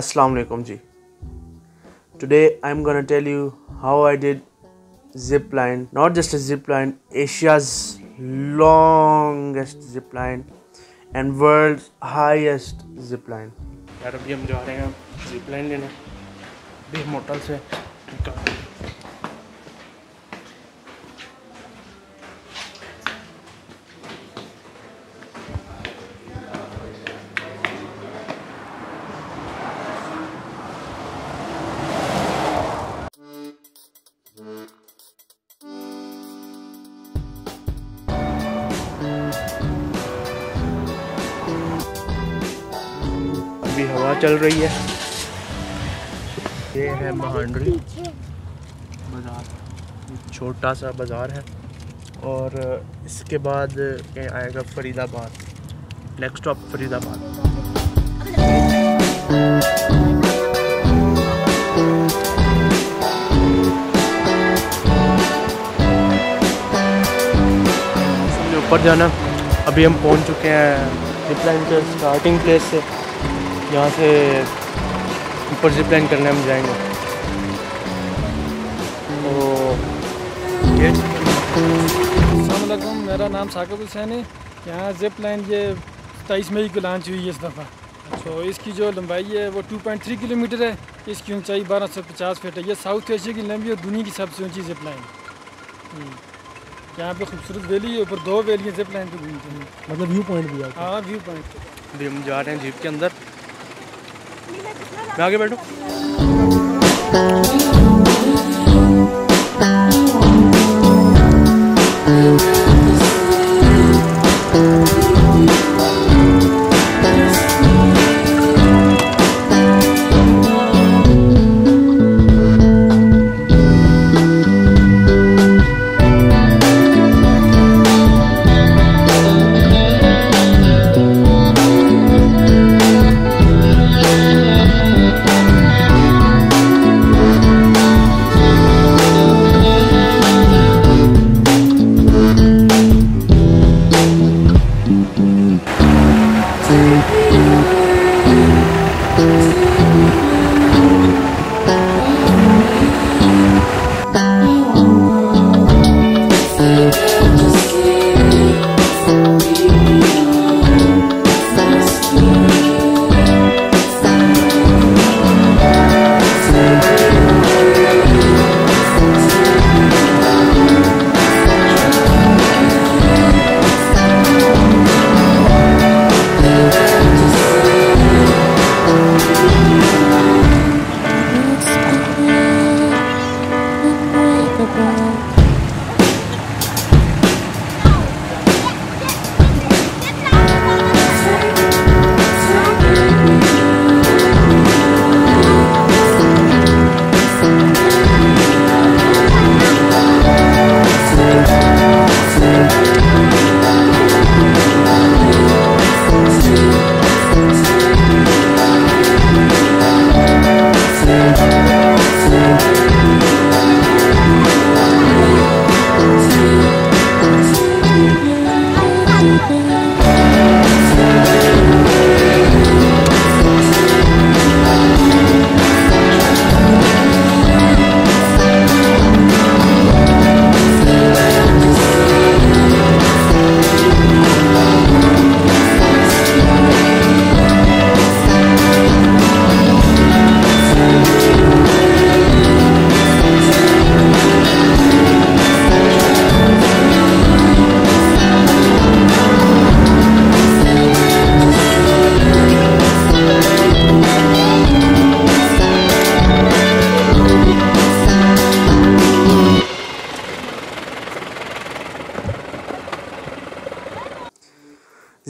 Assalamu alaikum ji. Today I'm gonna tell you how I did zipline. Not just a zipline, Asia's longest zipline and world's highest zipline. यार अभी हम जा रहे हैं zipline लेने भी मोटल से. अभी हवा चल रही है. ये है महांडरी बाज़ार, छोटा सा बाज़ार है. और इसके बाद आएगा फरीदाबाद, नेक्स्ट स्टॉप फरीदाबाद. ऊपर जाना. अभी हम पहुंच चुके हैं जिपलाइन के स्टार्टिंग प्लेस से. यहाँ से ऊपर जिपलाइन करने हम जाएंगे. तो अस्सलाम वालेकुम, मेरा नाम साकिब हुसैन है. यहाँ जिपलाइन ये 27 मई को लॉन्च हुई है इस दफ़ा. तो इसकी जो लंबाई है वो 2.3 किलोमीटर है. इसकी ऊंचाई 1250 फीट है. ये साउथ एशिया की लंबी और दुनिया की सबसे ऊंची जिपलाइन है. यहाँ पे खूबसूरत वैली है, ऊपर दो वैली है. जिपलाइन पे घूमते हैं, मतलब व्यू पॉइंट भी है. हाँ, व्यू पॉइंट. अभी हम जा रहे हैं जीप के अंदर. मैं आगे बैठूं?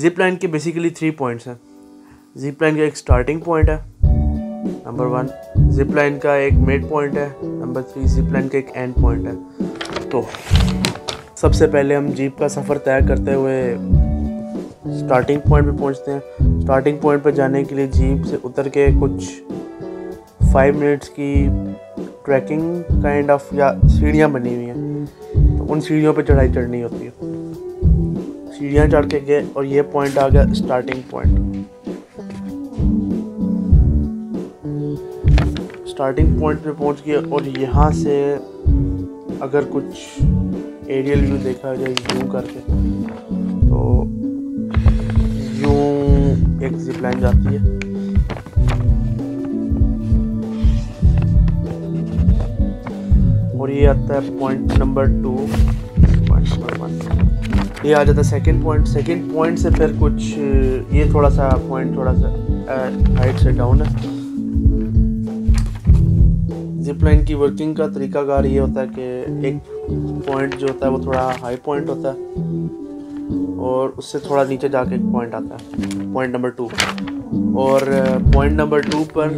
जिपलाइन के बेसिकली 3 पॉइंट्स हैं. जिपलाइन का एक स्टार्टिंग पॉइंट है नंबर 1, जिपलाइन का एक मिड पॉइंट है नंबर 3, जिपलाइन का एक एंड पॉइंट है. तो सबसे पहले हम जीप का सफ़र तय करते हुए स्टार्टिंग पॉइंट पे पहुंचते हैं. स्टार्टिंग पॉइंट पर जाने के लिए जीप से उतर के कुछ 5 मिनट्स की ट्रैकिंग काइंड ऑफ या सीढ़ियाँ बनी हुई हैं. तो उन सीढ़ियों पर चढ़ाई चढ़नी होती है. सीढ़ियाँ चढ़ के गए और ये पॉइंट आ गया स्टार्टिंग पॉइंट. स्टार्टिंग पॉइंट पे पहुंच गया और यहाँ से अगर कुछ एरियल व्यू देखा जाए जूम करके तो यूँ एक जिपलाइन जाती है। और ये आता है पॉइंट नंबर 1, ये आ जाता है सेकंड पॉइंट से फिर कुछ ये थोड़ा सा हाइट से डाउन है। जिपलाइन की वर्किंग का तरीकाकार ये होता है कि एक पॉइंट जो होता है वो थोड़ा हाई पॉइंट होता है और उससे थोड़ा नीचे जाके एक पॉइंट आता है पॉइंट नंबर 2। और पॉइंट नंबर 2 पर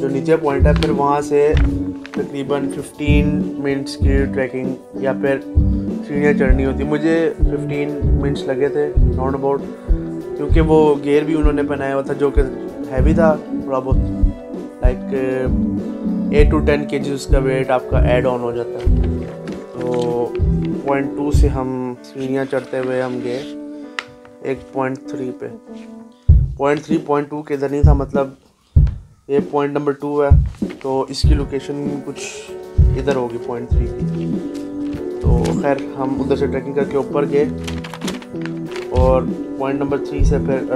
जो नीचे पॉइंट है फिर वहाँ से तकरीबन 15 मिनट्स की ट्रैकिंग या फिर सीढ़ियाँ चढ़नी होती। मुझे 15 मिनट्स लगे थे राउंड अबाउट, क्योंकि वो गेयर भी उन्होंने पहनाया हुआ था जो कि हैवी था, थोड़ा बहुत लाइक 8 to 10 kg उसका वेट आपका ऐड ऑन हो जाता है। तो पॉइंट 2 से हम सीढ़ियाँ चढ़ते हुए हम गए एक पॉइंट 3 पे। पॉइंट 3 पॉइंट 2 के इधर नहीं था, मतलब ये पॉइंट नंबर 2 है तो इसकी लोकेशन कुछ इधर होगी पॉइंट 3 की। तो खैर हम उधर से ट्रैकिंग करके ऊपर गए और पॉइंट नंबर 3 से फिर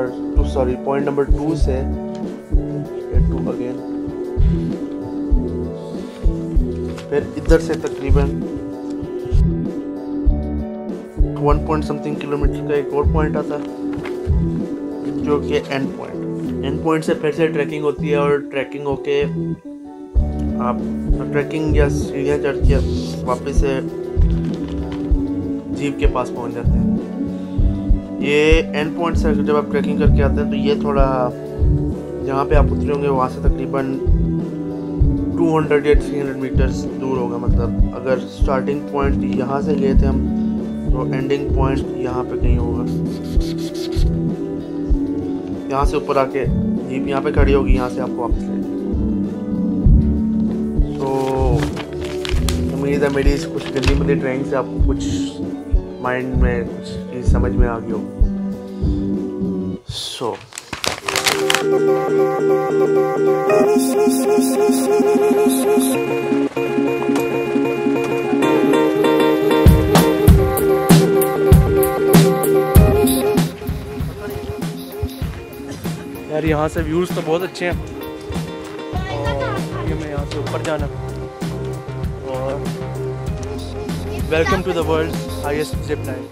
पॉइंट नंबर 2 से अगेन फिर इधर से तकरीबन 1 पॉइंट something किलोमीटर का एक और पॉइंट आता है जो कि एंड पॉइंट से फिर से ट्रैकिंग होती है। और ट्रैकिंग होके आप ट्रैकिंग या सीढ़ियाँ चढ़ के वापस से जीप के पास पहुंच जाते हैं। ये एंड पॉइंट से जब आप ट्रैकिंग करके आते हैं तो ये थोड़ा जहाँ पे आप उतरे होंगे वहाँ से तकरीबन 200 या 300 मीटर्स दूर होगा। मतलब अगर स्टार्टिंग पॉइंट यहाँ से गए थे हम तो एंडिंग पॉइंट यहाँ पे कहीं होगा। यहाँ से ऊपर आके जीप यहाँ पे खड़ी होगी, यहाँ से आपको वापस ले जाएगी। तो उम्मीद है मेरी इस कुछ गली मुली ड्राइंग से आपको कुछ माइंड में चीज़ समझ में आ गई होगी। यार यहाँ से व्यूज़ तो बहुत अच्छे हैं और ये मैं यहाँ से ऊपर जाना। और welcome to the world highest zipline।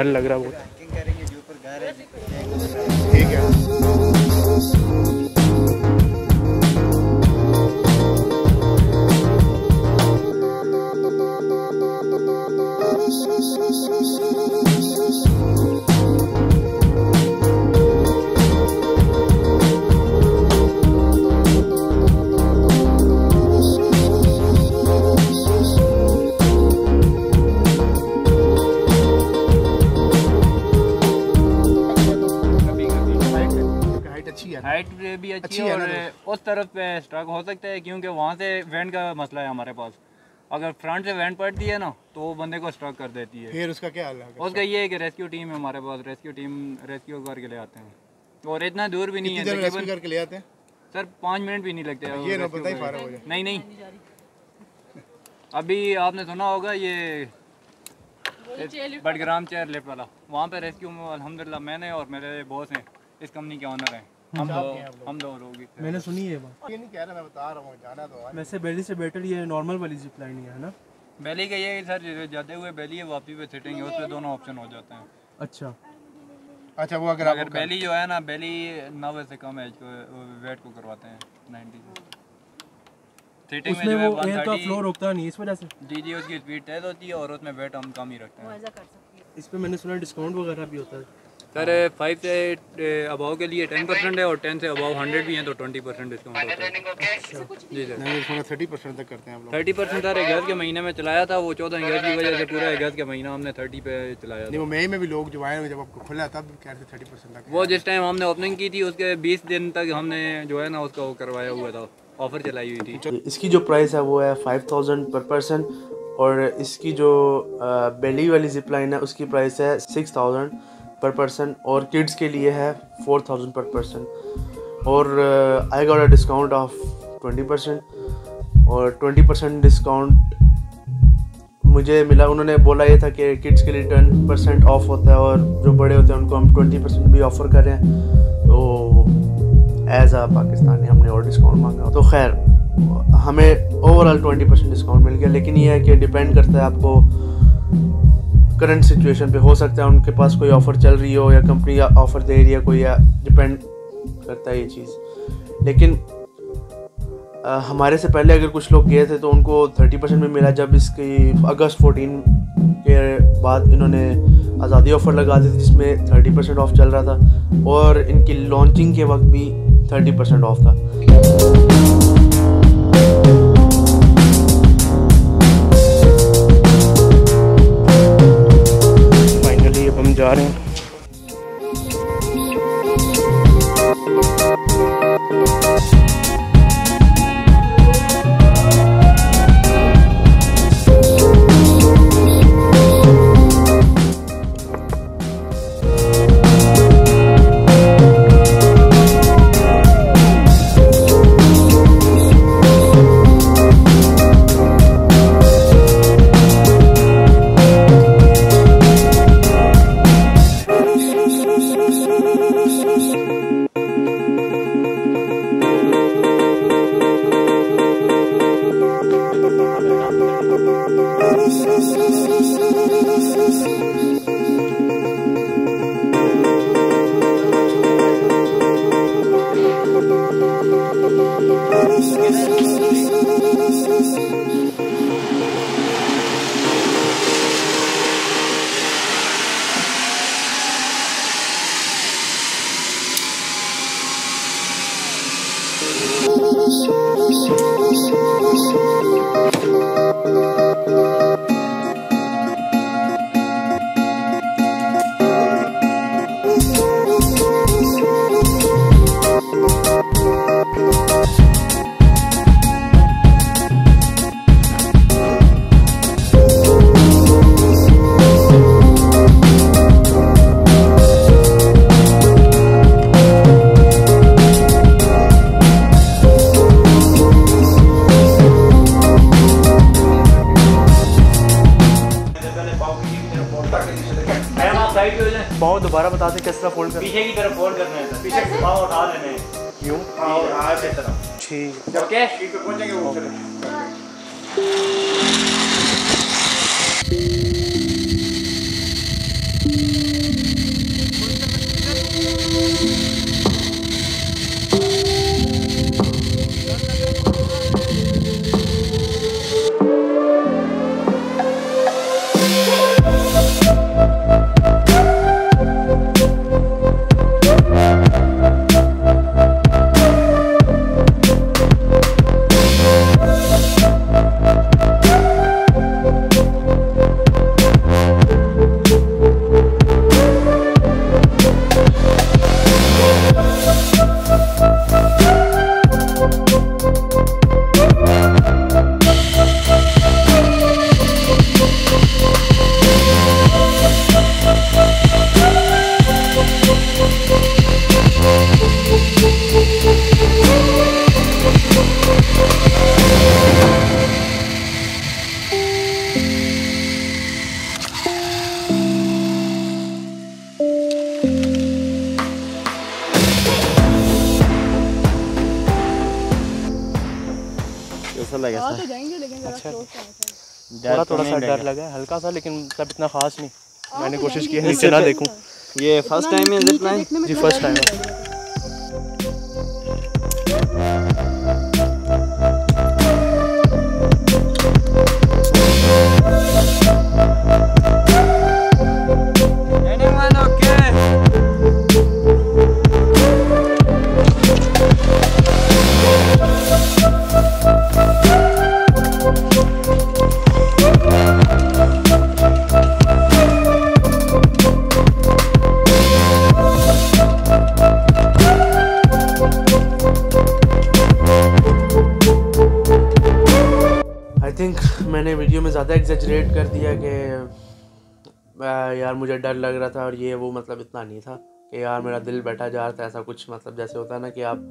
घर लग रहा बहुत। ठीक है, भी अच्छी है और उस तरफ पे स्ट्रक हो सकता है क्योंकि वहाँ से वेंट का मसला है हमारे पास। अगर फ्रंट से वेंट पड़ती है ना तो वो बंदे को स्ट्रक कर देती है। फिर उसका क्या हाल है? उसका ये है कि रेस्क्यू टीम है हमारे पास, रेस्क्यू टीम रेस्क्यू करके ले आते हैं और इतना दूर भी नहीं है करके ले आते हैं सर, 5 मिनट भी नहीं लगते। ये नहीं अभी आपने सुना होगा ये बडग्राम चेयर लिफ्ट वाला, वहाँ पे रेस्क्यू अल्हम्दुलिल्लाह मैंने और मेरे बॉस हैं, इस कंपनी के ऑनर हैं हम दो लोग। मैंने सुनी है बात, ये नहीं कह रहा, मैं बता रहा हूँ, जाना तो है। वैसे बेली से बेटर ये नॉर्मल वाली जिपलाइन है ना। बेली का ये सर जाते हुए बेली है, वापसी पे सेटिंग है, उसमें दोनों ऑप्शन हो जाते हैं। अच्छा अच्छा, वो अगर बेली जो है ना, बेली 90 से कम एज को वेट को करवाते हैं 90। सेटिंग में जो है 130 फ्लो रुकता नहीं इस वजह से। जी जी, उसकी स्पीड तेज होती है और उसमें वेट हम कम ही रखते हैं। इस पे मैंने सुना डिस्काउंट वगैरह भी होता है सर। 5 से अबाव के लिए 10% है और 10 से अबाव 100 भी हैं तो 20% डिस्काउंट होता है। जी सर, नहीं 30% तक करते हैं हम लोग। 30% सर अगस्त के महीने में चलाया था, वो 14 अगस्त की वजह से पूरा अगस्त का महीना हमने 30 पे चलाया था। नहीं वो मई में भी लोग जो आए हुए, जब आपको खुला तब कह रहे थे 30% तक। वो जिस टाइम हमने ओपनिंग की थी उसके 20 दिन तक हमने जो है ना उसका वो करवाया हुआ था, ऑफर चलाई हुई थी। इसकी जो प्राइस है वो है 5000 पर पर्सन और इसकी जो बेली वाली जिपलाइन है उसकी प्राइस है 6000 पर पर्सन और किड्स के लिए है 4000 पर पर्सन और I got a discount of 20% और 20% डिस्काउंट मुझे मिला। उन्होंने बोला ये था कि किड्स के लिए 10% ऑफ होता है और जो बड़े होते हैं उनको हम 20% भी ऑफ़र कर रहे हैं। तो एज़ आ पाकिस्तानी हमने और डिस्काउंट मांगा, तो खैर हमें ओवरऑल 20% डिस्काउंट मिल गया। लेकिन यह है कि डिपेंड करता है आपको करंट सिचुएशन पे, हो सकता है उनके पास कोई ऑफ़र चल रही हो या कंपनी ऑफ़र दे रही है कोई, या डिपेंड करता है ये चीज़। लेकिन हमारे से पहले अगर कुछ लोग गए थे तो उनको 30% भी मिला। जब इसकी अगस्त 14 के बाद इन्होंने आज़ादी ऑफ़र लगा दी थी जिसमें 30% ऑफ चल रहा था और इनकी लॉन्चिंग के वक्त भी 30% ऑफ था। जा रहे हैं दोबारा बता दें किस तरह फोल्ड करना है। पीछे की तरफ फोल्ड करना है सर, पीछे से पाँव उठा लेने हैं। क्यों? हाँ, और हाथ की तरफ। ठीक है, ओके ठीक है, पहुंचेंगे वो चले। लगा था। तो जाएंगे लेकिन अच्छा। थोड़ा सा डर लगा हल्का सा, लेकिन सब इतना खास नहीं। मैंने कोशिश की है नीचे ना देखूं। ये फर्स्ट टाइम है जितना जी, फर्स्ट टाइम है। मैंने वीडियो में ज़्यादा एग्जैजरेट कर दिया कि यार मुझे डर लग रहा था और ये वो, मतलब इतना नहीं था कि यार मेरा दिल बैठा जा रहा था ऐसा कुछ। मतलब जैसे होता है ना कि आप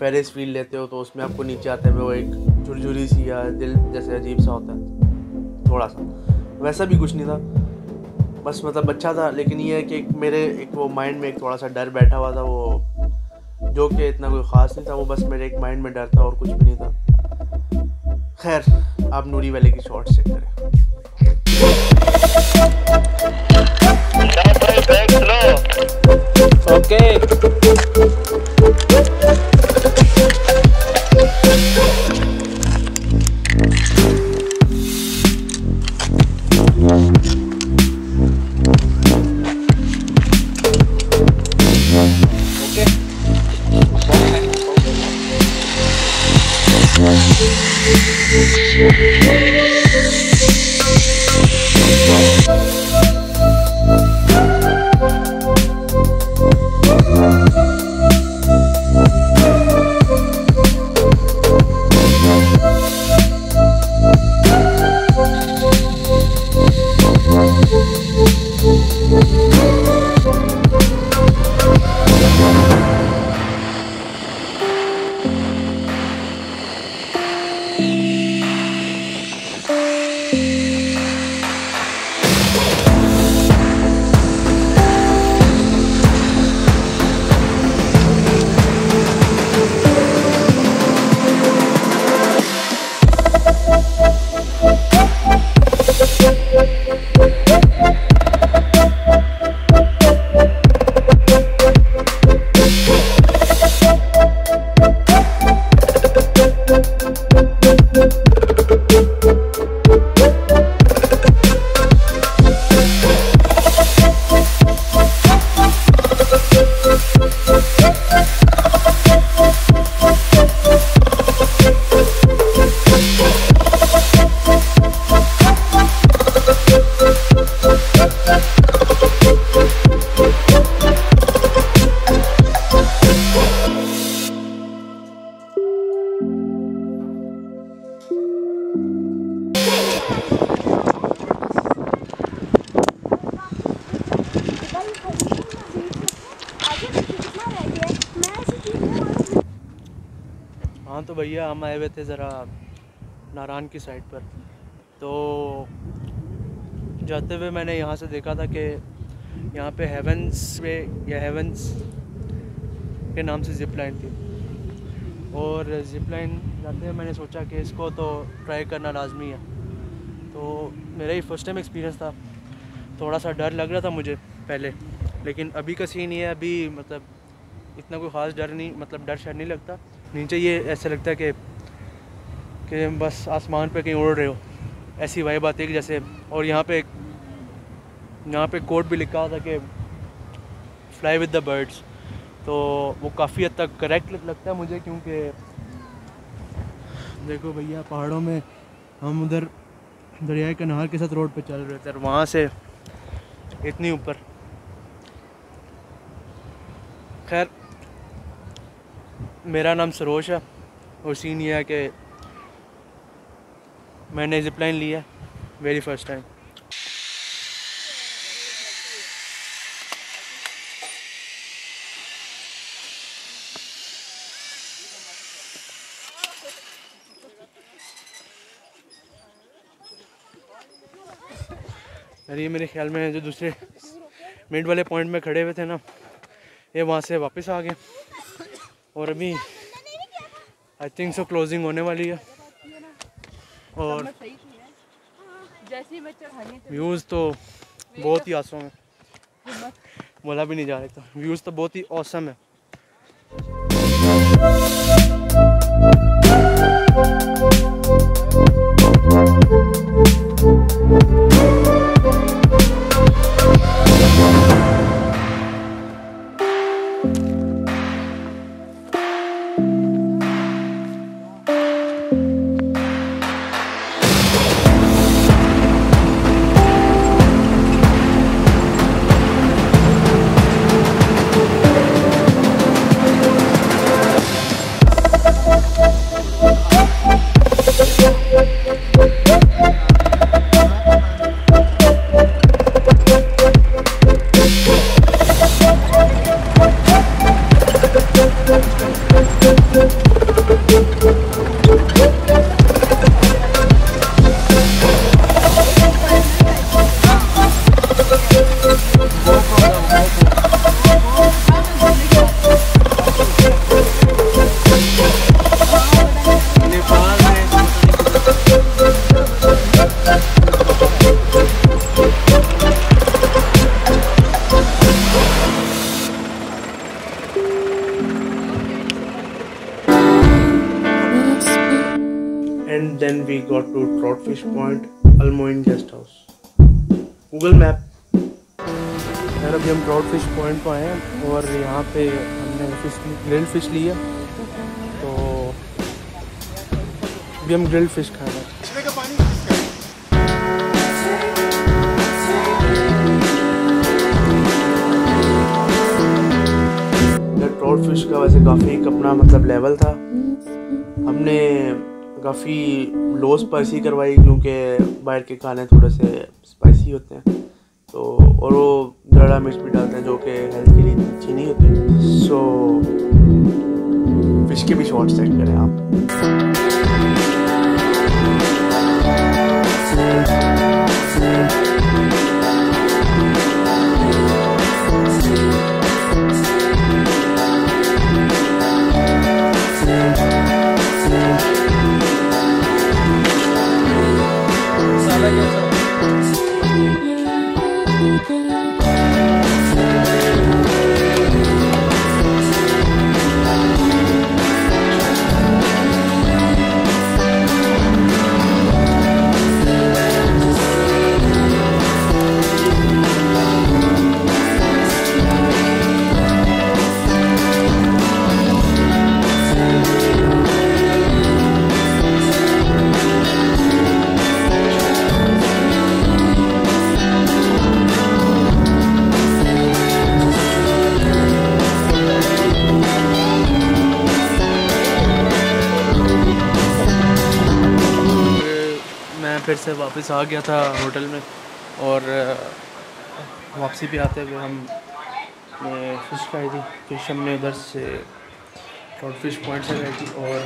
फेरिस व्हील लेते हो तो उसमें आपको नीचे आते हुए वो एक झुरझुरी सी या दिल जैसे अजीब सा होता है, थोड़ा सा वैसा भी कुछ नहीं था। बस मतलब अच्छा था, लेकिन ये है कि मेरे एक वो माइंड में एक थोड़ा सा डर बैठा हुआ था, वो जो कि इतना कोई ख़ास नहीं था। वो बस मेरे एक माइंड में डर था और कुछ भी नहीं था। खैर आप नूरी वाले की शॉर्ट्स चेक करें। ओके तो भैया हम आए हुए थे ज़रा नारान की साइड पर, तो जाते हुए मैंने यहाँ से देखा था कि यहाँ पे हेवंस वे या हेवंस के नाम से जिप लाइन थी। और जिप लाइन जाते हुए मैंने सोचा कि इसको तो ट्राई करना लाजमी है। तो मेरा ही फर्स्ट टाइम एक्सपीरियंस था, थोड़ा सा डर लग रहा था मुझे पहले, लेकिन अभी का सीन ये है, अभी मतलब इतना कोई ख़ास डर नहीं, मतलब डर शर नहीं लगता। नीचे ये ऐसा लगता है कि बस आसमान पे कहीं उड़ रहे हो, ऐसी वाइब आती है जैसे। और यहाँ पे कोट भी लिखा था कि फ्लाई विद द बर्ड्स, तो वो काफ़ी हद तक करेक्ट लगता है मुझे। क्योंकि देखो भैया पहाड़ों में हम उधर दरियाए किनार के साथ रोड पे चल रहे थे, वहाँ से इतनी ऊपर। खैर मेरा नाम सरोश है और सीन ये है कि मैंने जिपलाइन लिया वेरी फर्स्ट टाइम। अरे ये मेरे ख्याल में जो दूसरे मिड वाले पॉइंट में खड़े हुए थे ना, ये वहाँ से वापस आ गए। और अभी आई थिंक सो क्लोजिंग होने वाली है। और व्यूज़ तो बहुत ही ऑसम है, बोला भी नहीं जा रहा, व्यूज़ तो बहुत ही ऑसम है। And then we got to Trout Fish Point, Almoine Guest House, Google Map। यार अभी हम Trout Fish Point पर आए हैं और यहाँ पे हमने फिश ग्रिल फिश ली है, तो अभी हम ग्रिल फिश खा रहे हैं। ट्राउट फिश का वैसे काफ़ी अपना मतलब लेवल था, हमने काफ़ी लो स्पाइसी करवाई क्योंकि बाहर के खाने थोड़े से स्पाइसी होते हैं, तो और वो दड़ा मिर्च भी डालते हैं जो कि हेल्थ के लिए अच्छी नहीं होती। सो फिश के भी शॉर्ट सेट करें आप। फिर से वापस आ गया था होटल में और वापसी पे आते हुए हम फिश खाई थी। फिश हमने उधर से ट्राउट फिश पॉइंट से खाई थी और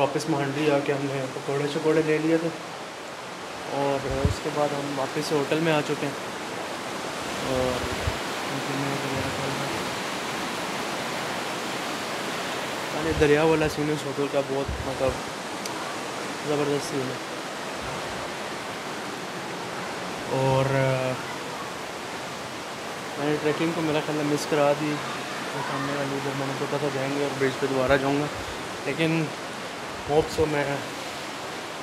वापस मंडी आके हमने पकौड़े चकौड़े ले लिए थे और उसके बाद हम वापस होटल में आ चुके हैं। और दरिया वाला सीन उस होटल का बहुत मतलब ज़बरदस्त सीन है। और मैंने ट्रैकिंग को मेरा ख्याल मिस करा दी, सामने वाली जब मैंने सोचा था जाएंगे और ब्रिज पे दोबारा जाऊंगा, लेकिन होप सो मैं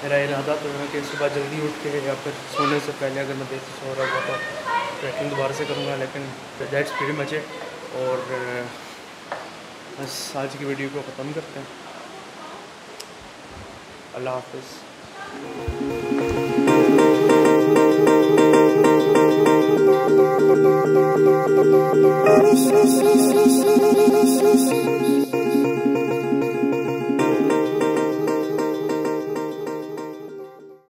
मेरा इरादा तो है कि सुबह जल्दी उठ के या फिर सोने से पहले अगर मैं देर से सो रहा था ट्रैकिंग दोबारा से करूँगा, लेकिन दैट्स प्रीटी मच इट। और बस आज की वीडियो को ख़त्म करते हैं। अल्लाह हाफ़िज़।